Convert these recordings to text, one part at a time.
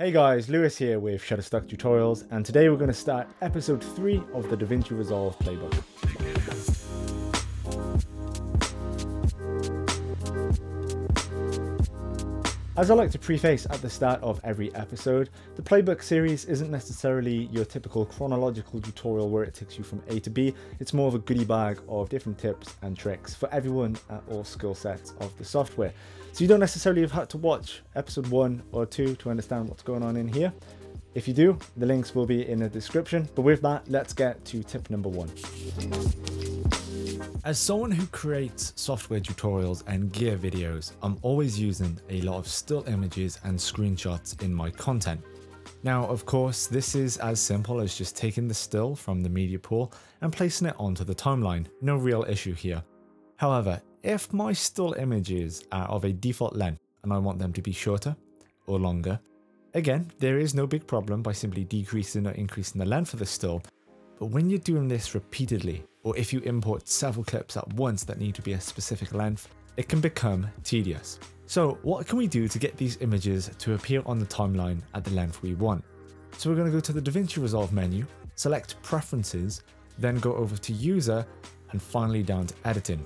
Hey guys, Lewis here with Shutterstock Tutorials, and today we're going to start episode 3 of the DaVinci Resolve playbook. As I like to preface at the start of every episode, the playbook series isn't necessarily your typical chronological tutorial where it takes you from A to B. It's more of a goodie bag of different tips and tricks for everyone at all skill sets of the software. So you don't necessarily have had to watch episode 1 or 2 to understand what's going on in here. If you do, the links will be in the description. But with that, let's get to tip number 1. As someone who creates software tutorials and gear videos, I'm always using a lot of still images and screenshots in my content. Now, of course, this is as simple as just taking the still from the media pool and placing it onto the timeline. No real issue here. However, if my still images are of a default length and I want them to be shorter or longer, again, there is no big problem by simply decreasing or increasing the length of the still. But when you're doing this repeatedly, or if you import several clips at once that need to be a specific length, it can become tedious. So what can we do to get these images to appear on the timeline at the length we want? So we're going to go to the DaVinci Resolve menu, select Preferences, then go over to User, and finally down to Editing.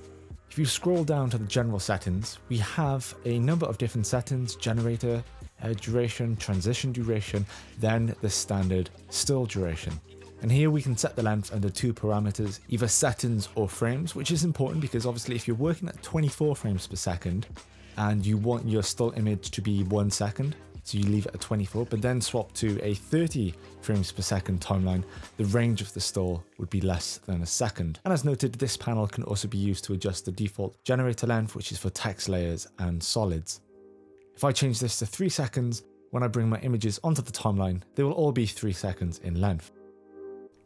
If you scroll down to the general settings, we have a number of different settings: generator, duration, transition duration, then the standard still duration. And here we can set the length under 2 parameters, either seconds or frames, which is important because obviously if you're working at 24 frames per second and you want your still image to be 1 second, so you leave it at 24, but then swap to a 30 frames per second timeline, the range of the still would be less than a second. And as noted, this panel can also be used to adjust the default generator length, which is for text layers and solids. If I change this to 3 seconds, when I bring my images onto the timeline, they will all be 3 seconds in length.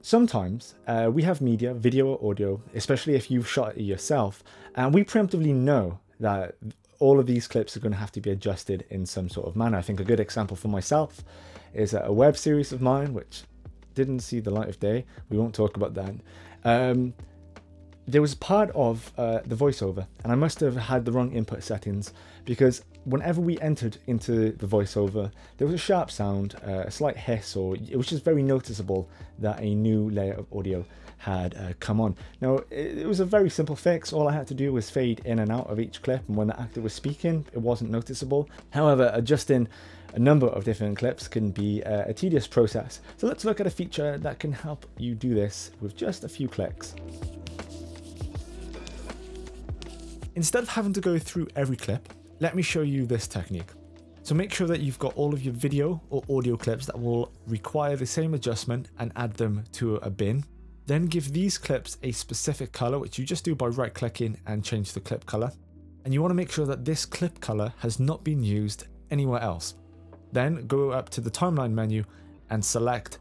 Sometimes we have media, video or audio, especially if you've shot it yourself, and we preemptively know that all of these clips are going to have to be adjusted in some sort of manner. I think a good example for myself is a web series of mine, which didn't see the light of day. We won't talk about that. There was part of the voiceover, and I must have had the wrong input settings, because whenever we entered into the voiceover, there was a sharp sound, a slight hiss, or it was just very noticeable that a new layer of audio had come on. Now, it was a very simple fix. All I had to do was fade in and out of each clip, and when the actor was speaking, it wasn't noticeable. However, adjusting a number of different clips can be a tedious process. So let's look at a feature that can help you do this with just a few clicks. Instead of having to go through every clip, let me show you this technique. So make sure that you've got all of your video or audio clips that will require the same adjustment and add them to a bin. Then give these clips a specific color, which you just do by right clicking and change the clip color. And you want to make sure that this clip color has not been used anywhere else. Then go up to the timeline menu and select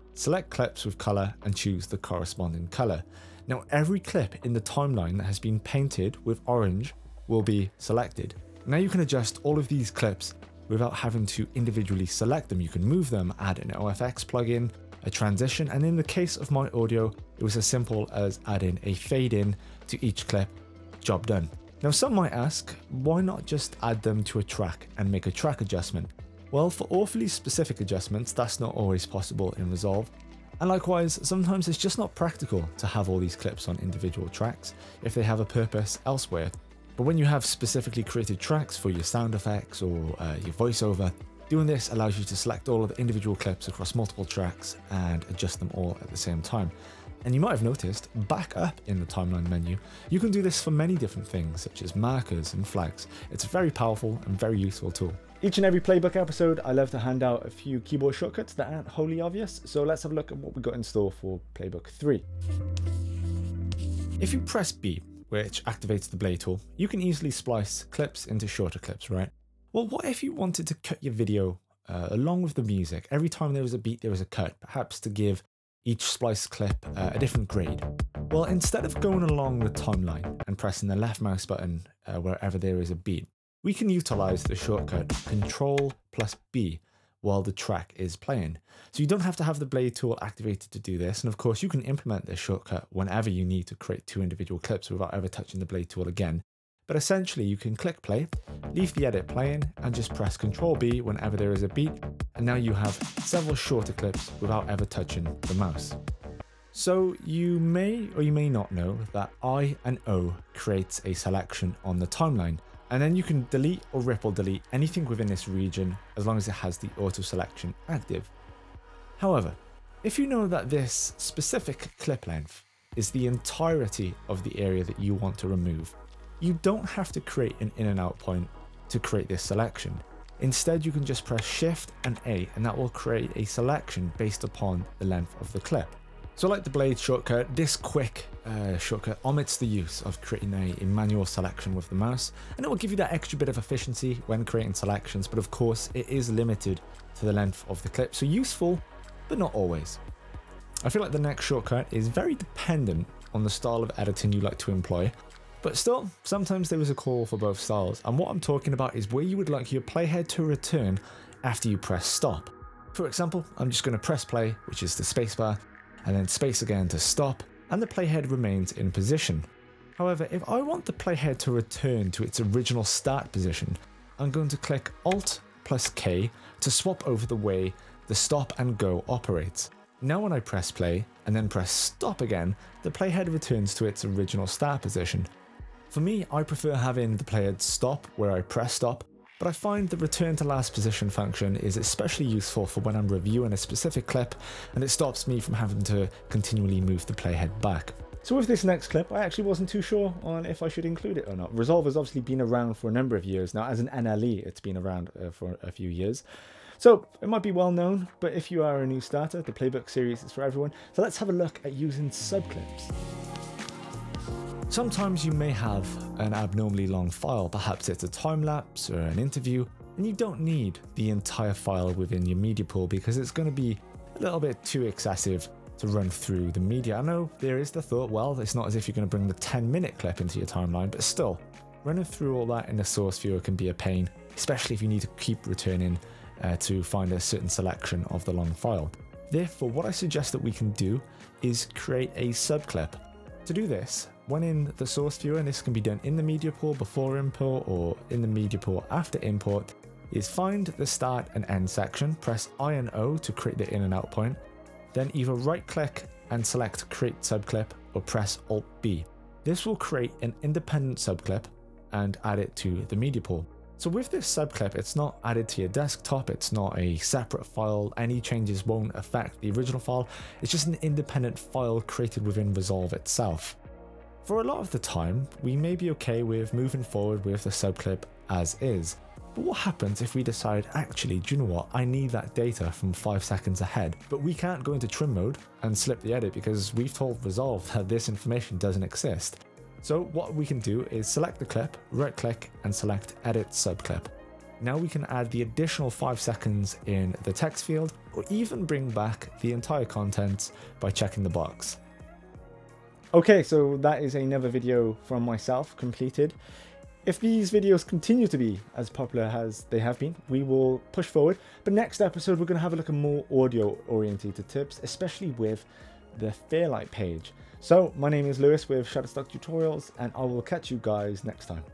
clips with color and choose the corresponding color. Now every clip in the timeline that has been painted with orange will be selected. Now you can adjust all of these clips without having to individually select them. You can move them, add an OFX plugin, a transition, and in the case of my audio, it was as simple as adding a fade in to each clip, job done. Now some might ask, why not just add them to a track and make a track adjustment? Well, for awfully specific adjustments, that's not always possible in Resolve. And likewise, sometimes it's just not practical to have all these clips on individual tracks if they have a purpose elsewhere. But when you have specifically created tracks for your sound effects or your voiceover, doing this allows you to select all of the individual clips across multiple tracks and adjust them all at the same time. And you might have noticed, back up in the timeline menu, you can do this for many different things, such as markers and flags. It's a very powerful and very useful tool. Each and every playbook episode, I love to hand out a few keyboard shortcuts that aren't wholly obvious. So let's have a look at what we've got in store for playbook 3. If you press B, which activates the Blade tool, you can easily splice clips into shorter clips, right? Well, what if you wanted to cut your video along with the music? Every time there was a beat, there was a cut, perhaps to give each splice clip a different grade. Well, instead of going along the timeline and pressing the left mouse button wherever there is a beat, we can utilize the shortcut Ctrl+B while the track is playing. So you don't have to have the Blade tool activated to do this. And of course you can implement this shortcut whenever you need to create 2 individual clips without ever touching the Blade tool again. But essentially you can click play, leave the edit playing and just press Ctrl+B whenever there is a beat, and now you have several shorter clips without ever touching the mouse. So you may or you may not know that I and O creates a selection on the timeline, and then you can delete or ripple delete anything within this region as long as it has the auto selection active. However, if you know that this specific clip length is the entirety of the area that you want to remove, you don't have to create an in and out point to create this selection. Instead, you can just press Shift and A, and that will create a selection based upon the length of the clip. So like the blade shortcut, this quick shortcut omits the use of creating a manual selection with the mouse, and it will give you that extra bit of efficiency when creating selections, but of course it is limited to the length of the clip, so useful, but not always. I feel like the next shortcut is very dependent on the style of editing you like to employ, but still, sometimes there is a call for both styles, and what I'm talking about is where you would like your playhead to return after you press stop. For example, I'm just going to press play, which is the spacebar, and then space again to stop, and the playhead remains in position. However, if I want the playhead to return to its original start position, I'm going to click Alt+K to swap over the way the stop and go operates. Now when I press play and then press stop again, the playhead returns to its original start position. For me, I prefer having the playhead stop where I press stop, but I find the return to last position function is especially useful for when I'm reviewing a specific clip, and it stops me from having to continually move the playhead back. So with this next clip, I actually wasn't too sure on if I should include it or not. Resolve has obviously been around for a number of years now. As an NLE, it's been around for a few years. So it might be well known, but if you are a new starter, the playbook series is for everyone. So let's have a look at using subclips. Sometimes you may have an abnormally long file, perhaps it's a time lapse or an interview, and you don't need the entire file within your media pool because it's going to be a little bit too excessive to run through the media. I know there is the thought, well, it's not as if you're going to bring the 10-minute clip into your timeline, but still, running through all that in the source viewer can be a pain, especially if you need to keep returning to find a certain selection of the long file. Therefore, what I suggest that we can do is create a subclip. To do this, when in the source viewer, and this can be done in the media pool before import or in the media pool after import, is find the start and end section, press I and O to create the in and out point, then either right click and select create subclip or press Alt+B. This will create an independent subclip and add it to the media pool. So with this subclip, it's not added to your desktop, it's not a separate file, any changes won't affect the original file, it's just an independent file created within Resolve itself. For a lot of the time, we may be okay with moving forward with the subclip as is, but what happens if we decide, actually, do you know what, I need that data from 5 seconds ahead, but we can't go into trim mode and slip the edit because we've told Resolve that this information doesn't exist. So what we can do is select the clip, right click and select edit subclip. Now we can add the additional 5 seconds in the text field or even bring back the entire contents by checking the box. Okay, so that is another video from myself completed. If these videos continue to be as popular as they have been, we will push forward. But next episode, we're going to have a look at more audio oriented tips, especially with the Fairlight page. So my name is Lewis with Shutterstock Tutorials, and I will catch you guys next time.